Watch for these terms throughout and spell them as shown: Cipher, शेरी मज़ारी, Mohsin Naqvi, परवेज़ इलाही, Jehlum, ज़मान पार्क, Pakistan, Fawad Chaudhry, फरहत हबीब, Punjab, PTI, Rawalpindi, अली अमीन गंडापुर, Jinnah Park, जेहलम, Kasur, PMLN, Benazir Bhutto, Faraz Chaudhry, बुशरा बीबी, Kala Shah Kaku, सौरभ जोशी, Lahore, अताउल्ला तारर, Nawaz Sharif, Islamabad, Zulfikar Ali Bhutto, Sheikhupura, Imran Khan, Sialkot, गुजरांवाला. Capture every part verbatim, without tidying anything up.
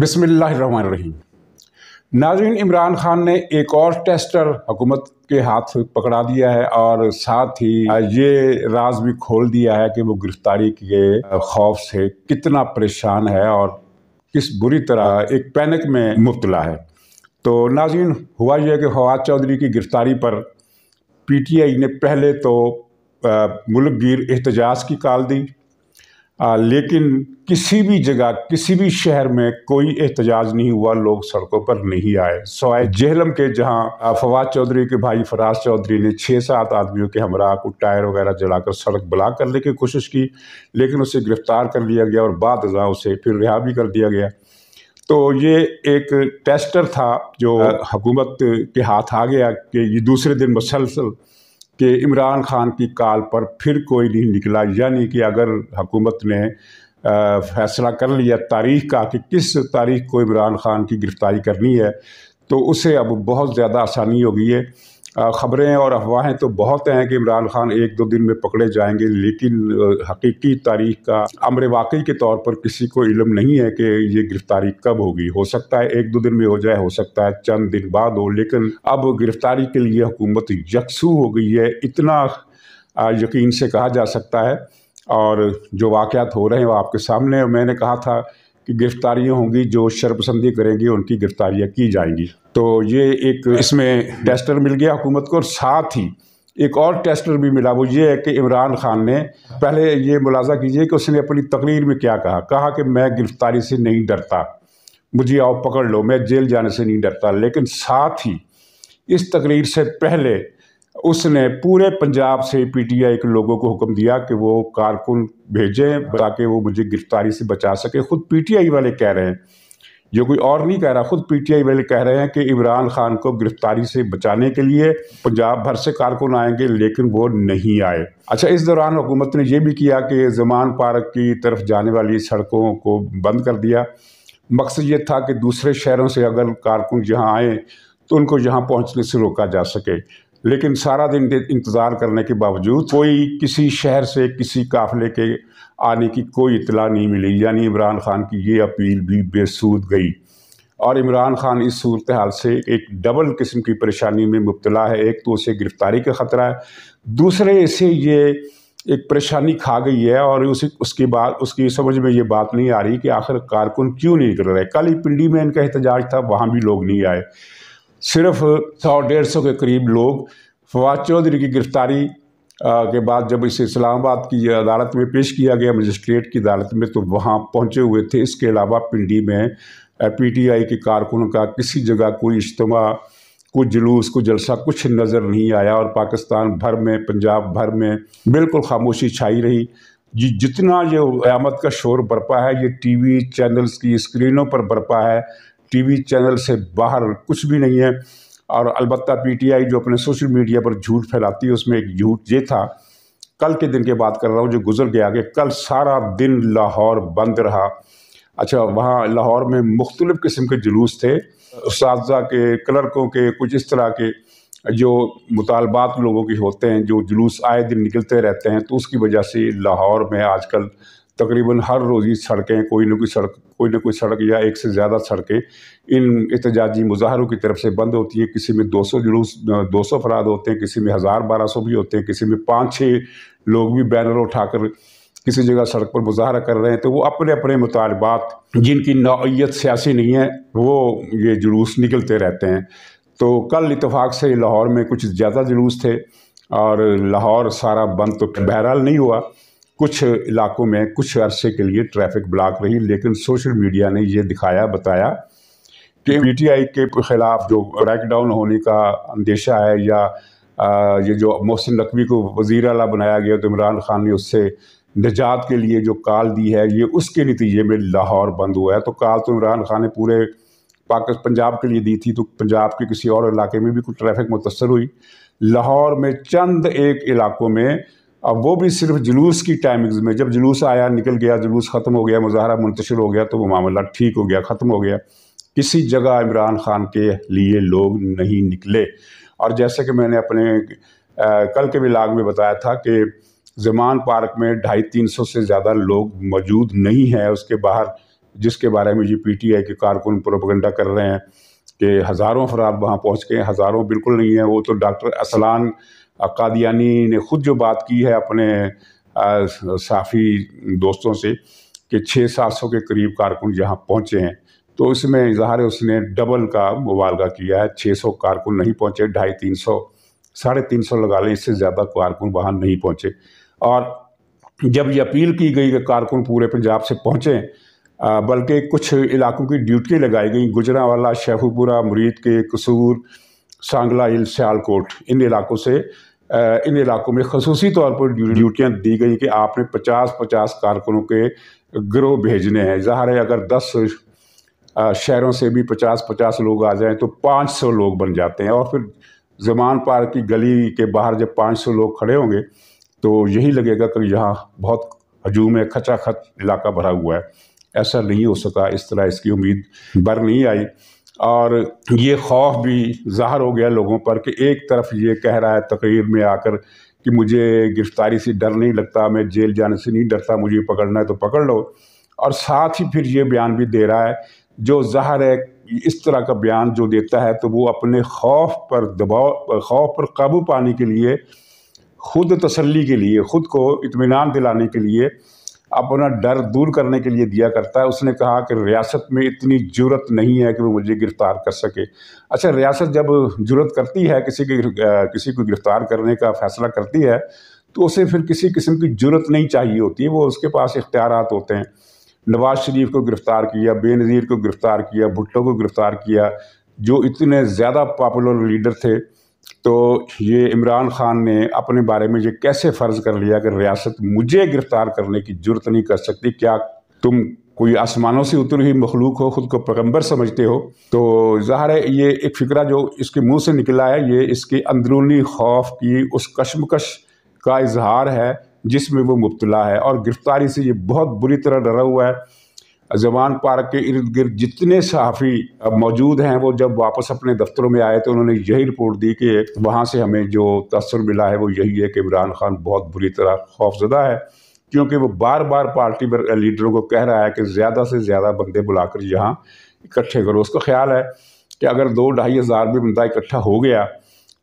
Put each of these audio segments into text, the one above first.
बिस्मिल्लाहिर्रहमानिर्रहीम। नाज़रीन, इमरान खान ने एक और टेस्टर हुकूमत के हाथ पकड़ा दिया है और साथ ही ये राज भी खोल दिया है कि वो गिरफ्तारी के खौफ से कितना परेशान है और किस बुरी तरह एक पैनिक में मुब्तला है। तो नाज़रीन, हुआ यह कि फवाद चौधरी की गिरफ्तारी पर पीटीआई ने पहले तो मुल्कगीर एहतजाज की काल दी, आ, लेकिन किसी भी जगह किसी भी शहर में कोई एहतजाज नहीं हुआ, लोग सड़कों पर नहीं आए सवाए जेहलम के, जहां फवाद चौधरी के भाई फराज चौधरी ने छः सात आदमियों के हमरा को टायर वगैरह जलाकर सड़क ब्लॉक करने की कोशिश की, लेकिन उसे गिरफ्तार कर लिया गया और बाद अज़ां उसे फिर रिहा भी कर दिया गया। तो ये एक टेस्टर था जो हुकूमत के हाथ आ गया कि ये दूसरे दिन मुसलसल कि इमरान खान की काल पर फिर कोई नहीं निकला, यानी कि अगर हुकूमत ने आ, फैसला कर लिया तारीख का कि किस तारीख को इमरान खान की गिरफ्तारी करनी है, तो उसे अब बहुत ज़्यादा आसानी हो गई है। ख़बरें और अफवाहें तो बहुत हैं कि इमरान खान एक दो दिन में पकड़े जाएंगे, लेकिन हकीकी तारीख का अमर वाकई के तौर पर किसी को इल्म नहीं है कि ये गिरफ़्तारी कब होगी। हो सकता है एक दो दिन में हो जाए, हो सकता है चंद दिन बाद हो, लेकिन अब गिरफ़्तारी के लिए हुकूमत यकसू हो गई है, इतना यकीन से कहा जा सकता है। और जो वाक़यात हो रहे हैं वो आपके सामने, मैंने कहा था कि गिरफ्तारियाँ होंगी, जो शरपसंदी करेंगी उनकी गिरफ्तारियाँ की जाएंगी। तो ये एक इसमें टेस्टर मिल गया हुकूमत को, और साथ ही एक और टेस्टर भी मिला, वो ये है कि इमरान खान ने, पहले ये मुलाजा कीजिए कि उसने अपनी तकरीर में क्या कहा कहा कि मैं गिरफ़्तारी से नहीं डरता, मुझे आओ पकड़ लो, मैं जेल जाने से नहीं डरता। लेकिन साथ ही इस तकरीर से पहले उसने पूरे पंजाब से पीटीआई के लोगों को हुक्म दिया कि वो कारकुन भेजें ताकि वो मुझे गिरफ़्तारी से बचा सके। ख़ुद पीटीआई वाले कह रहे हैं, जो कोई और नहीं कह रहा, ख़ुद पीटीआई वाले कह रहे हैं कि इमरान खान को गिरफ़्तारी से बचाने के लिए पंजाब भर से कारकुन आएंगे, लेकिन वो नहीं आए। अच्छा, इस दौरान हुकूमत ने यह भी किया कि ज़मान पार्क की तरफ जाने वाली सड़कों को बंद कर दिया। मकसद ये था कि दूसरे शहरों से अगर कारकुन यहाँ आएँ तो उनको यहाँ पहुँचने से रोका जा सके। लेकिन सारा दिन इंतज़ार करने के बावजूद कोई किसी शहर से किसी काफ़िले के आने की कोई इतला नहीं मिली, यानी इमरान खान की ये अपील भी बेसूद गई। और इमरान खान इस सूरत हाल से एक डबल किस्म की परेशानी में मुब्तला है, एक तो उसे गिरफ़्तारी का ख़तरा है, दूसरे इसे ये एक परेशानी खा गई है और उसे उसकी बात उसकी समझ में ये बात नहीं आ रही कि आखिर कारकुन क्यों नहीं निकल रहे। कल ही पिंडी में इनका एहतजाज था, वहाँ भी लोग नहीं आए, सिर्फ सौ डेढ़ सौ के करीब लोग फवाद चौधरी की गिरफ़्तारी के बाद जब इसे इस्लामाबाद की अदालत में पेश किया गया, मजिस्ट्रेट की अदालत में, तो वहाँ पहुँचे हुए थे। इसके अलावा पिंडी में पीटीआई के कारकुनों का किसी जगह कोई इज्तिमा, कोई जुलूस, कोई जलसा कुछ नज़र नहीं आया और पाकिस्तान भर में, पंजाब भर में बिल्कुल खामोशी छाई रही। जी जितना ये क़यामत का शोर बरपा है, ये टी वी चैनल्स की स्क्रीनों पर बरपा है, टीवी चैनल से बाहर कुछ भी नहीं है। और अलबत्ता पीटीआई जो अपने सोशल मीडिया पर झूठ फैलाती है, उसमें एक झूठ ये था, कल के दिन के बात कर रहा हूँ जो गुजर गया, कि कल सारा दिन लाहौर बंद रहा। अच्छा, वहाँ लाहौर में मुख्तलिफ़ किस्म के जुलूस थे, उस्ताज़ा के, क्लर्कों के, कुछ इस तरह के जो मुतालबात लोगों के होते हैं, जो जुलूस आए दिन निकलते रहते हैं। तो उसकी वजह से लाहौर में आजकल तकरीबन हर रोज़ ही सड़कें, कोई न कोई सड़क कोई न कोई सड़क या एक से ज़्यादा सड़कें इन एहतजाजी मुजाहरों की तरफ से बंद होती हैं। किसी में दो सौ जुलूस दो सौ अफराद होते हैं, किसी में हज़ार बारह सौ भी होते हैं, किसी में पाँच छः लोग भी बैनर उठाकर किसी जगह सड़क पर मुजाहरा कर रहे हैं। तो वो अपने अपने मुतालबात, जिनकी नौइयत सियासी नहीं है, वो ये जुलूस निकलते रहते हैं। तो कल इतफाक़ से लाहौर में कुछ ज़्यादा जुलूस थे और लाहौर सारा बंद तो बहरहाल नहीं हुआ, कुछ इलाकों में कुछ अरसे के लिए ट्रैफिक ब्लॉक रही। लेकिन सोशल मीडिया ने ये दिखाया बताया कि पीटीआई के ख़िलाफ़ जो ब्रेकडाउन होने का अंदेशा है, या आ, ये जो मोहसिन नकवी को वज़ीर आला बनाया गया तो इमरान खान ने उससे निजात के लिए जो काल दी है, ये उसके नतीजे में लाहौर बंद हुआ है। तो काल तो इमरान खान ने पूरे पाकिस्तान पंजाब के लिए दी थी, तो पंजाब के किसी और इलाके में भी कुछ ट्रैफिक मुतासर हुई। लाहौर में चंद एक इलाकों में, अब वो भी सिर्फ जुलूस की टाइमिंग्स में, जब जुलूस आया निकल गया, जुलूस ख़त्म हो गया, मुजाहरा मुंतशिर हो गया, तो वो मामला ठीक हो गया, ख़त्म हो गया। किसी जगह इमरान खान के लिए लोग नहीं निकले। और जैसे कि मैंने अपने आ, कल के व्लॉग में बताया था कि ज़मान पार्क में ढाई तीन सौ से ज़्यादा लोग मौजूद नहीं हैं, उसके बाहर जिसके बारे में ये पी टी आई के कारकुन प्रोपेगेंडा कर रहे हैं कि हज़ारों अफराद वहाँ पहुँच गए, हज़ारों बिल्कुल नहीं है। वो तो डॉक्टर असलान अक्कादियानी ने ख़ुद जो बात की है अपने साफ़ी दोस्तों से कि छः सात सौ के करीब कारकुन यहाँ पहुँचे हैं, तो इसमें इजहार उसने डबल का मुबालगा किया है। छः सौ कारकुन नहीं पहुँचे, ढाई तीन सौ साढ़े तीन सौ लगा लें, इससे ज़्यादा कारकुन वहाँ नहीं पहुँचे। और जब ये अपील की गई कि कारकुन पूरे पंजाब से पहुँचे, बल्कि कुछ इलाकों की ड्यूटी लगाई गई, गुजरांवाला, शेखूपुरा, मुरीद के, कसूर, सांगला हिल, सियालकोट, इन इलाकों से इन इलाकों में खसूसी तौर पर ड्यूटियाँ दी गई कि आपने पचास पचास कारकुनों के गिरोह भेजने हैं। ज़ाहिर है अगर दस शहरों से भी पचास पचास लोग आ जाएँ तो पाँच सौ लोग बन जाते हैं, और फिर जमान पार्क की गली के बाहर जब पाँच सौ लोग खड़े होंगे तो यही लगेगा कि यहाँ बहुत हजूम है, खचाखच इलाका भरा हुआ है। ऐसा नहीं हो सका, इस तरह इसकी उम्मीद बर नहीं आई। और ये खौफ भी ज़ाहिर हो गया लोगों पर कि एक तरफ ये कह रहा है तकरीर में आकर कि मुझे गिरफ्तारी से डर नहीं लगता, मैं जेल जाने से नहीं डरता, मुझे पकड़ना है तो पकड़ लो, और साथ ही फिर ये बयान भी दे रहा है जो ज़ाहिर है इस तरह का बयान जो देता है तो वो अपने खौफ पर दबाव खौफ पर काबू पाने के लिए, खुद तसल्ली के लिए, ख़ुद को इत्मीनान दिलाने के लिए, अपना डर दूर करने के लिए दिया करता है। उसने कहा कि रियासत में इतनी जुरत नहीं है कि वो मुझे गिरफ़्तार कर सके। अच्छा, रियासत जब जुरत करती है किसी के किसी को गिरफ़्तार करने का फ़ैसला करती है तो उसे फिर किसी किस्म की जुरत नहीं चाहिए होती है, वो उसके पास इख्तियारात होते हैं। नवाज़ शरीफ को गिरफ़्तार किया, बेनज़ीर को गिरफ़्तार किया, भुट्टो को गिरफ़्तार किया, जो इतने ज़्यादा पॉपुलर लीडर थे। तो ये इमरान खान ने अपने बारे में ये कैसे फ़र्ज़ कर लिया कि रियासत मुझे गिरफ़्तार करने की ज़रूरत नहीं कर सकती? क्या तुम कोई आसमानों से उतरी हुई मखलूक हो, ख़ुद को पैगम्बर समझते हो? तो ज़ाहिर है ये एक फ़िक्रा जो इसके मुंह से निकला है, ये इसके अंदरूनी खौफ की उस कशमकश का इजहार है जिसमें वो मुब्तला है, और गिरफ़्तारी से ये बहुत बुरी तरह डरा हुआ है। ज़मान पार्क के इर्द गिर्द जितने सहाफ़ी अब मौजूद हैं, वो जब वापस अपने दफ्तरों में आए तो उन्होंने यही रिपोर्ट दी कि वहाँ से हमें जो तसर मिला है वो यही है कि इमरान खान बहुत बुरी तरह खौफजदा है, क्योंकि वो बार बार पार्टी लीडरों को कह रहा है कि ज़्यादा से ज़्यादा बंदे बुलाकर यहाँ इकट्ठे करो। उसका ख्याल है कि अगर दो ढाई हज़ार भी बंदा इकट्ठा हो गया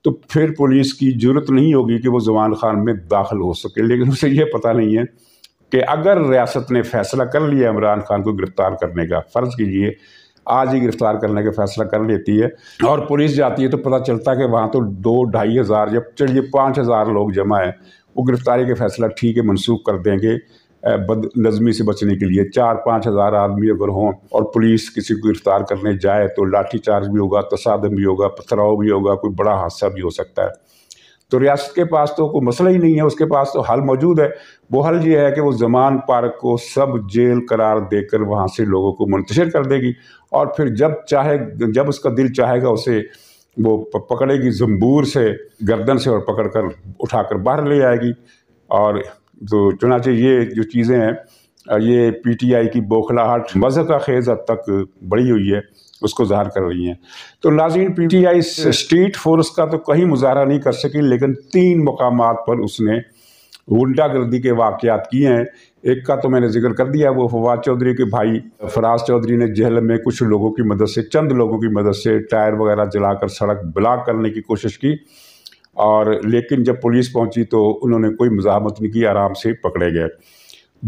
तो फिर पुलिस की ज़रूरत नहीं होगी कि वो ज़मान खान में दाखिल हो सके। लेकिन उसे यह पता नहीं है कि अगर रियासत ने फैसला कर लिया इमरान खान को गिरफ़्तार करने का, फ़र्ज़ कीजिए आज ही गिरफ़्तार करने का फ़ैसला कर लेती है और पुलिस जाती है तो पता चलता है कि वहाँ तो दो ढाई हज़ार या चलिए पाँच हज़ार लोग जमा हैं, वो गिरफ़्तारी के फ़ैसला ठीक है मनसूख कर देंगे बदनज़मी से बचने के लिए। चार पाँच हज़ार आदमी अगर हों और पुलिस किसी को गिरफ़्तार करने जाए तो लाठीचार्ज भी होगा, तसादम भी होगा, पथराव भी होगा, कोई बड़ा हादसा भी हो सकता है। तो रियासत के पास तो कोई मसला ही नहीं है, उसके पास तो हल मौजूद है। वो हल ये है कि वो ज़मान पार्क को सब जेल करार देकर वहाँ से लोगों को मुंतशिर कर देगी, और फिर जब चाहे जब उसका दिल चाहेगा उसे वो पकड़ेगी ज़ंबूर से, गर्दन से, और पकड़ कर उठा कर बाहर ले आएगी। और तो चुनाचे ये जो चीज़ें हैं, ये पीटीआई की बौखलाहट, मज़हब का खेज हद तक बढ़ी हुई है, उसको ज़ाहिर कर रही हैं। तो नाज़रीन, पीटीआई स्ट्रीट फोर्स का तो कहीं मुजाहरा नहीं कर सकी, लेकिन तीन मकामात पर उसने गुंडागर्दी के वाक़यात किए हैं। एक का तो मैंने जिक्र कर दिया, वो फवाद चौधरी के भाई फराज चौधरी ने जहलम में कुछ लोगों की मदद से चंद लोगों की मदद से टायर वगैरह जलाकर सड़क ब्लॉक करने की कोशिश की, और लेकिन जब पुलिस पहुंची तो उन्होंने कोई मुजाहमत नहीं की, आराम से पकड़े गए।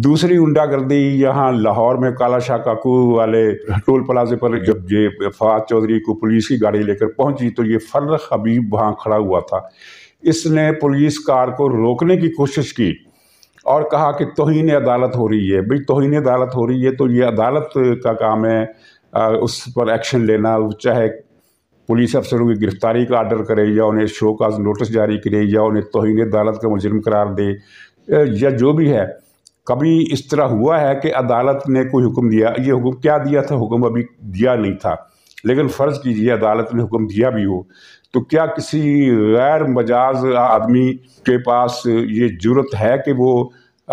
दूसरी गुंडागर्दी यहाँ लाहौर में काला शाह काकू वाले टोल प्लाजे पर जब ये फवाद चौधरी को पुलिस की गाड़ी लेकर पहुंची तो ये फरहत हबीब वहाँ खड़ा हुआ था। इसने पुलिस कार को रोकने की कोशिश की और कहा कि तौहीन अदालत हो रही है। भाई, तौहीन अदालत हो रही है तो ये अदालत का काम है उस पर एक्शन लेना, चाहे पुलिस अफसरों की गिरफ़्तारी का आर्डर करे या उन्हें शो का नोटिस जारी करे या उन्हें तौहीन अदालत का मुजरिम करार दे या जो भी है। कभी इस तरह हुआ है कि अदालत ने कोई हुक्म दिया? ये हुक्म क्या दिया था? हुक्म अभी दिया नहीं था, लेकिन फ़र्ज़ कीजिए अदालत ने हुक्म दिया भी हो तो क्या किसी गैर मजाज आदमी के पास ये जुर्रत है कि वो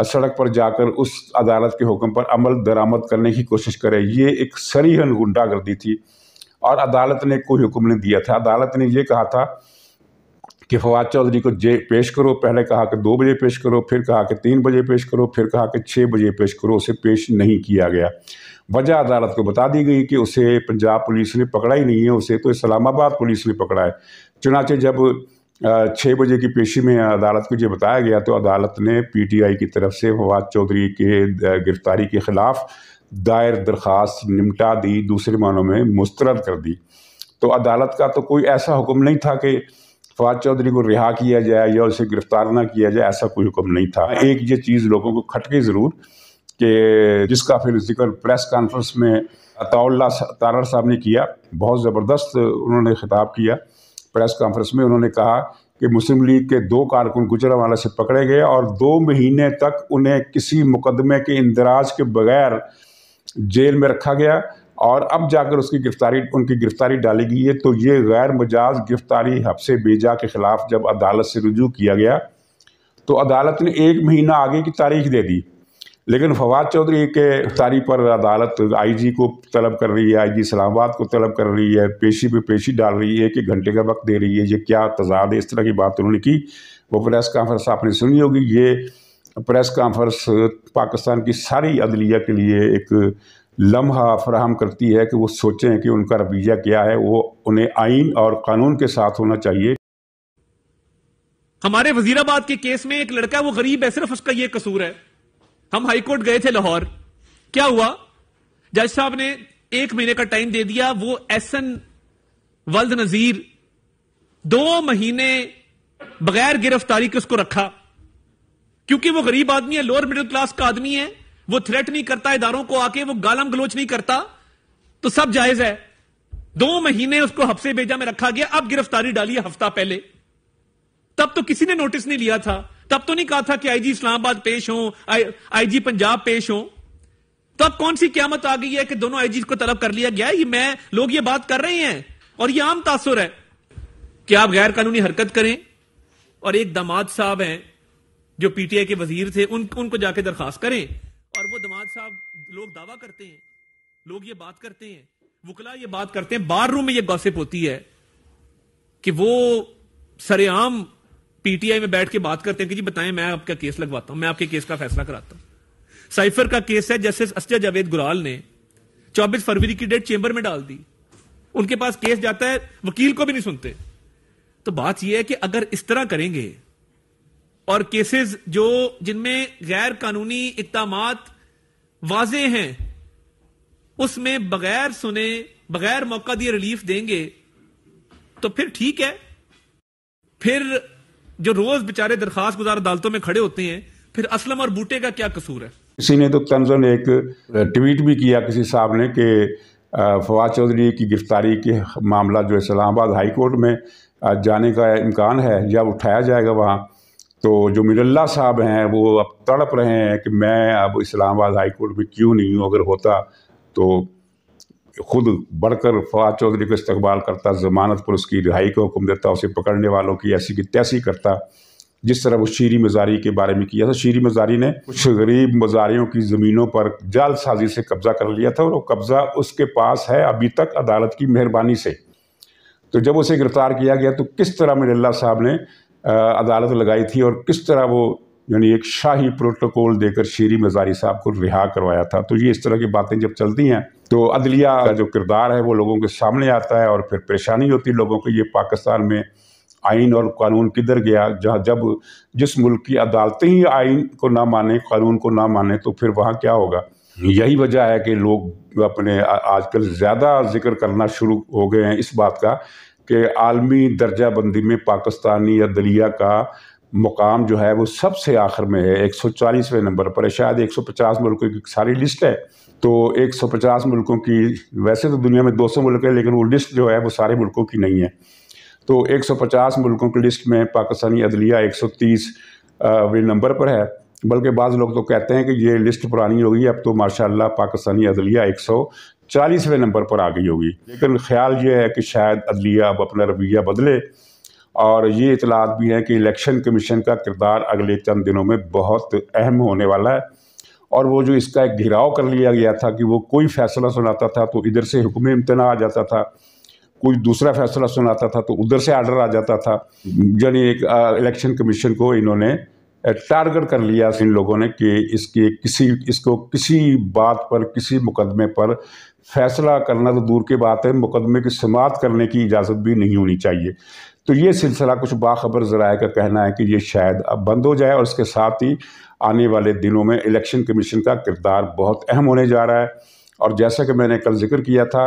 सड़क पर जाकर उस अदालत के हुक्म पर अमल दरामद करने की कोशिश करे? ये एक सरीहन गुंडागर्दी थी और अदालत ने कोई हुक्म नहीं दिया था। अदालत ने यह कहा था कि फवाद चौधरी को जे पेश करो, पहले कहा कि दो बजे पेश करो, फिर कहा कि तीन बजे पेश करो, फिर कहा कि छः बजे पेश करो, उसे पेश नहीं किया गया। वजह अदालत को बता दी गई कि उसे पंजाब पुलिस ने पकड़ा ही नहीं है, उसे तो इस्लामाबाद पुलिस ने पकड़ा है। चुनांचे जब छः बजे की पेशी में अदालत को ये बताया गया तो अदालत ने पीटीआई की तरफ से फवाद चौधरी के गिरफ्तारी के ख़िलाफ़ दायर दरख्वास्त निमटा दी, दूसरे मानों में मुस्तरद कर दी। तो अदालत का तो कोई ऐसा हुक्म नहीं था कि फवाद चौधरी को रिहा किया जाए या उसे गिरफ़्तार ना किया जाए, ऐसा कोई हुक्म नहीं था। एक ये चीज़ लोगों को खटके ज़रूर कि जिसका फिर जिक्र प्रेस कॉन्फ्रेंस में अताउल्ला तारर साहब ने किया, बहुत ज़बरदस्त उन्होंने खिताब किया प्रेस कॉन्फ्रेंस में। उन्होंने कहा कि मुस्लिम लीग के दो कारकुन गुजरांवाला से पकड़े गए और दो महीने तक उन्हें किसी मुकदमे के इंदराज के बगैर जेल में रखा गया और अब जाकर उसकी गिरफ्तारी उनकी गिरफ्तारी डाली गई है। तो ये गैर मजाज गिरफ्तारी हब्से बेजा के ख़िलाफ़ जब अदालत से रुजू किया गया तो अदालत ने एक महीना आगे की तारीख दे दी, लेकिन फवाद चौधरी के गिरफ्तारी पर अदालत आईजी को तलब कर रही है, आईजी इस्लामाबाद को तलब कर रही है, पेशी पे पेशी डाल रही है, कि घंटे का वक्त दे रही है। ये क्या तजाद है? इस तरह की बात उन्होंने की। वो प्रेस कॉन्फ्रेंस आपने सुनी होगी। ये प्रेस कॉन्फ्रेंस पाकिस्तान की सारी अदलिया के लिए एक लम्हा फराहम करती है कि वो सोचें कि उनका रवैया क्या है, वो उन्हें आईन और कानून के साथ होना चाहिए। हमारे वजीराबाद के केस में एक लड़का, वो गरीब है, सिर्फ उसका ये कसूर है। हम हाईकोर्ट गए थे लाहौर, क्या हुआ? जज साहब ने एक महीने का टाइम दे दिया। वो एहसन वल्द नजीर दो महीने बगैर गिरफ्तारी के उसको रखा, क्योंकि वो गरीब आदमी है, लोअर मिडिल क्लास का आदमी है, वो थ्रेट नहीं करता इदारों को आके, वो गालम गलोच नहीं करता, तो सब जायज है। दो महीने उसको हब्से बेजा में रखा गया, अब गिरफ्तारी डाली है हफ्ता पहले। तब तो किसी ने नोटिस नहीं लिया था, तब तो नहीं कहा था कि आईजी इस्लामाबाद पेश हो, आईजी पंजाब पेश हो। तो अब कौन सी क्यामत आ गई है कि दोनों आईजी को तलब कर लिया गया? ये मैं लोग ये बात कर रहे हैं और ये आम तासुर है कि आप गैर कानूनी हरकत करें। और एक दामाद साहब हैं जो पीटीआई के वजीर थे, उन, उनको जाके दरखास्त करें। और वो दामाद साहब, लोग दावा करते हैं, लोग ये बात करते हैं, वुकला ये बात करते हैं, बार रूम में ये गॉसिप होती है कि वो सरेआम पीटीआई में बैठ के बात करते हैं कि जी बताएं, मैं आपका केस लगवाता हूं, मैं आपके केस का फैसला कराता हूं। साइफर का केस है, जस्टिस अस्टेज जावेद गुराल ने चौबीस फरवरी की डेट चेंबर में डाल दी। उनके पास केस जाता है, वकील को भी नहीं सुनते। तो बात यह है कि अगर इस तरह करेंगे और केसेस जो जिनमें गैर कानूनी इक़दामात वाज़े हैं उसमें बगैर सुने, बगैर मौका दिए रिलीफ देंगे तो फिर ठीक है, फिर जो रोज बेचारे दरखास्त गुजार अदालतों में खड़े होते हैं, फिर असलम और बूटे का क्या कसूर है? किसी ने तो तंजन एक ट्वीट भी किया किसी साहब ने कि फवाद चौधरी की गिरफ्तारी के मामला जो इस्लामाबाद हाई कोर्ट में जाने का इम्कान है, जब उठाया जाएगा वहाँ तो जो मिरल्ला साहब हैं वो अब तड़प रहे हैं कि मैं अब इस्लामाबाद हाई कोर्ट में क्यों नहीं हूँ, अगर होता तो खुद बढ़कर फवाद चौधरी का इस्तकबाल करता, जमानत पर उसकी रिहाई का हुक्म देता, उसे पकड़ने वालों की ऐसी की तैसी करता, जिस तरह वो शेरी मज़ारी के बारे में किया था। शेरी मज़ारी ने कुछ गरीब मज़ारियों की ज़मीनों पर जाल साजी से कब्ज़ा कर लिया था और वो कब्ज़ा उसके पास है अभी तक अदालत की मेहरबानी से। तो जब उसे गिरफ़्तार किया गया तो किस तरह मिरल्ला साहब ने अदालत लगाई थी और किस तरह वो यानी एक शाही प्रोटोकॉल देकर शेरी मज़ारी साहब को रिहा करवाया था। तो ये इस तरह की बातें जब चलती हैं तो अदलिया का जो किरदार है वो लोगों के सामने आता है और फिर परेशानी होती है लोगों को। ये पाकिस्तान में आइन और कानून किधर गया? जहाँ जब जिस मुल्क की अदालतें ही आइन को ना माने, कानून को ना माने, तो फिर वहाँ क्या होगा? यही वजह है कि लोग अपने आजकल ज़्यादा जिक्र करना शुरू हो गए हैं इस बात का कि आलमी दर्जा बंदी में पाकिस्तानी अदलिया का मुकाम जो है वो सबसे आखिर में है, एक सौ चालीसवें नंबर पर है। शायद एक सौ पचास मुल्कों की सारी लिस्ट है, तो एक सौ पचास मुल्कों की, वैसे तो दुनिया में दो सौ मुल्क है लेकिन वो लिस्ट जो है वो सारे मुल्कों की नहीं है, तो एक सौ पचास मुल्कों की लिस्ट में पाकिस्तानी अदलिया एक सौ तीसवें नंबर पर है। बल्कि बाज़ लोग तो कहते हैं कि ये लिस्ट पुरानी होगी, अब तो माशाल्लाह पाकिस्तानी अदलिया एक सौ चालीसवें नंबर पर आ गई होगी। लेकिन ख्याल ये है कि शायद अदलिया अब अपना रवैया बदले। और ये इतलात भी है कि इलेक्शन कमीशन का किरदार अगले चंद दिनों में बहुत अहम होने वाला है और वो जो इसका एक घिराव कर लिया गया था कि वो कोई फैसला सुनाता था तो इधर से हुक्म इम्तना आ जाता था, कोई दूसरा फैसला सुनाता था तो उधर से आर्डर आ जाता था, यानी एक इलेक्शन कमीशन को इन्होंने टारगेट कर लिया इन लोगों ने कि इसके किसी इसको किसी बात पर किसी मुकदमे पर फैसला करना तो दूर की बात है, मुकदमे की समाअत करने की इजाज़त भी नहीं होनी चाहिए। तो ये सिलसिला कुछ बाखबर ज़राए का कहना है कि ये शायद अब बंद हो जाए और इसके साथ ही आने वाले दिनों में इलेक्शन कमीशन का किरदार बहुत अहम होने जा रहा है। और जैसा कि मैंने कल जिक्र किया था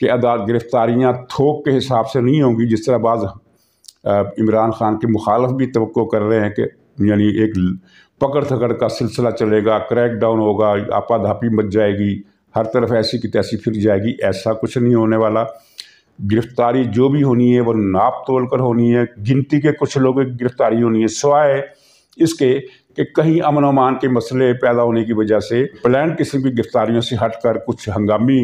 कि अदा गिरफ्तारियाँ थोक के हिसाब से नहीं होंगी, जिस तरह बाज़ इमरान खान के मुखालफ भी तवक्को कर रहे हैं कि यानी एक पकड़ थकड़ का सिलसिला चलेगा, क्रैकडाउन होगा, आपाधापी मच जाएगी, हर तरफ ऐसी की तैसी फिर जाएगी। ऐसा कुछ नहीं होने वाला। गिरफ्तारी जो भी होनी है वो नाप तोल कर होनी है, गिनती के कुछ लोगों की गिरफ्तारी होनी है, सिवाय इसके कि कहीं अमन अमान के मसले पैदा होने की वजह से प्लान किस्म की गिरफ्तारियों से हटकर कुछ हंगामी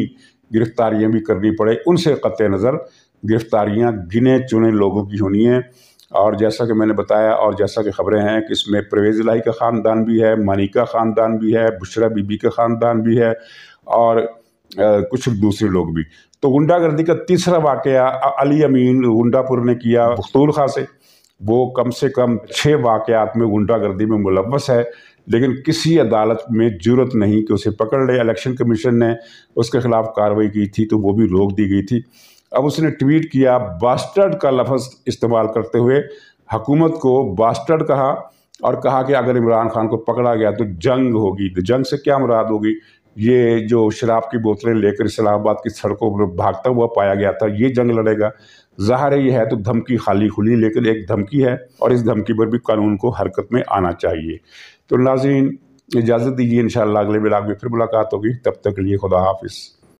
गिरफ्तारियां भी करनी पड़े। उनसे कतई नज़र गिरफ्तारियां गिने चुने लोगों की होनी है। और जैसा कि मैंने बताया और जैसा कि खबरें हैं कि इसमें परवेज़ इलाही का ख़ानदान भी है, मानिका ख़ानदान भी है, बुशरा बीबी का ख़ानदान भी है और आ, कुछ दूसरे लोग भी। तो गुंडागर्दी का तीसरा वाक़या अली अमीन गंडापुर ने किया बख्तूर खां से। वो कम से कम छः वाक़यात में गुंडागर्दी में मुलव्वस है, लेकिन किसी अदालत में जरूरत नहीं कि उसे पकड़ ले। इलेक्शन कमीशन ने उसके ख़िलाफ़ कार्रवाई की थी तो वो भी रोक दी गई थी। अब उसने ट्वीट किया, बास्टर्ड का लफ्ज़ इस्तेमाल करते हुए हुकूमत को बास्टर्ड कहा और कहा कि अगर इमरान खान को पकड़ा गया तो जंग होगी। तो जंग से क्या मुराद होगी? ये जो शराब की बोतलें लेकर इस्लामाबाद की सड़कों पर भागता हुआ पाया गया था, ये जंग लड़ेगा। ज़ाहिर ये है तो धमकी खाली खुली, लेकिन एक धमकी है और इस धमकी पर भी कानून को हरकत में आना चाहिए। तो नाज़रीन इजाज़त दीजिए, इंशाअल्लाह अगले ब्लॉग में फिर मुलाकात होगी। तब तक के लिए खुदा हाफिज़।